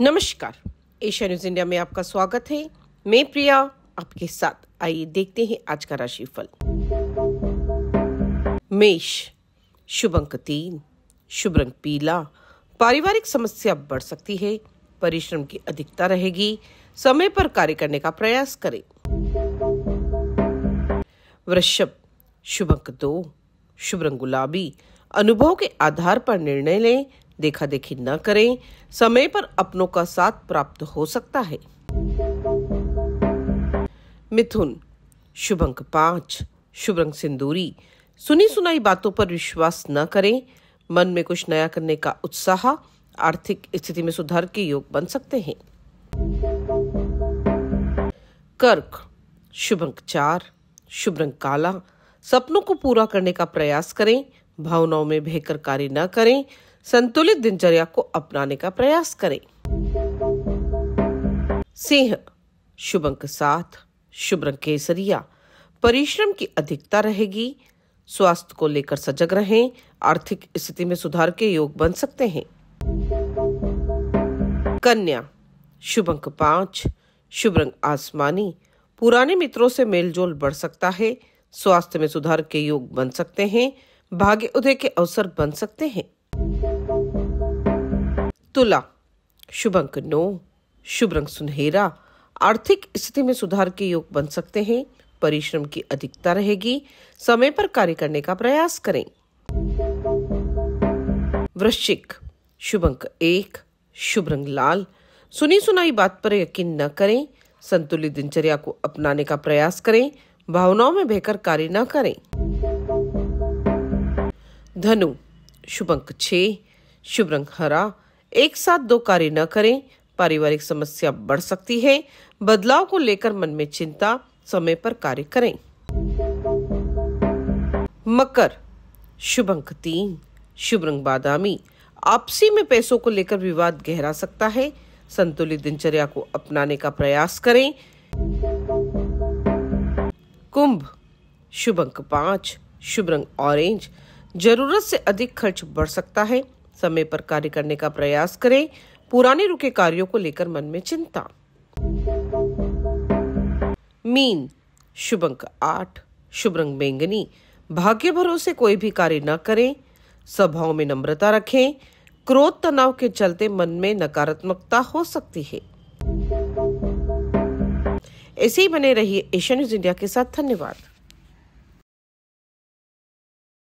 नमस्कार, Asia news India में आपका स्वागत है। मैं प्रिया आपके साथ। आइए देखते हैं आज का राशिफल। मेष, शुभ अंक 3, शुभ रंग पीला। पारिवारिक समस्या बढ़ सकती है, परिश्रम की अधिकता रहेगी, समय पर कार्य करने का प्रयास करें। वृषभ, शुभ अंक 2, शुभ रंग गुलाबी। अनुभव के आधार पर निर्णय लें, देखा देखी न करें, समय पर अपनों का साथ प्राप्त हो सकता है। मिथुन, शुभ अंक 5, शुभ रंग सिंदूरी। सुनी सुनाई बातों पर विश्वास न करें, मन में कुछ नया करने का उत्साह। आर्थिक स्थिति में सुधार के योग बन सकते हैं। कर्क, शुभ अंक 4, शुभ रंग काला। सपनों को पूरा करने का प्रयास करें, भावनाओं में बहकर कार्य न करें, संतुलित दिनचर्या को अपनाने का प्रयास करें। सिंह, शुभ अंक 7, शुभ रंग केसरिया। परिश्रम की अधिकता रहेगी, स्वास्थ्य को लेकर सजग रहें, आर्थिक स्थिति में सुधार के योग बन सकते हैं। कन्या, शुभ अंक 5, शुभ रंग आसमानी। पुराने मित्रों से मेलजोल बढ़ सकता है, स्वास्थ्य में सुधार के योग बन सकते हैं, भाग्य उदय के अवसर बन सकते हैं। तुला, शुभ अंक 9, शुभ रंग सुनहरा। आर्थिक स्थिति में सुधार के योग बन सकते हैं, परिश्रम की अधिकता रहेगी, समय पर कार्य करने का प्रयास करें। वृश्चिक, शुभ अंक 1, शुभ रंग लाल। सुनी सुनाई बात पर यकीन न करें, संतुलित दिनचर्या को अपनाने का प्रयास करें, भावनाओं में बहकर कार्य न करें। धनु, शुभ अंक 6, शुभ रंग हरा। एक साथ दो कार्य न करें, पारिवारिक समस्या बढ़ सकती है, बदलाव को लेकर मन में चिंता, समय पर कार्य करें। मकर, शुभ अंक 3, शुभ रंग बादामी। आपसी में पैसों को लेकर विवाद गहरा सकता है, संतुलित दिनचर्या को अपनाने का प्रयास करें। कुंभ, शुभ अंक 5, शुभ रंग ऑरेंज। जरूरत से अधिक खर्च बढ़ सकता है, समय पर कार्य करने का प्रयास करें, पुराने रुके कार्यों को लेकर मन में चिंता। मीन, शुभ अंक 8, शुभ रंग बैंगनी। भाग्य भरोसे कोई भी कार्य न करें, सभाओं में नम्रता रखें, क्रोध तनाव के चलते मन में नकारात्मकता हो सकती है। ऐसे ही बने रहिए एशिया न्यूज इंडिया के साथ। धन्यवाद।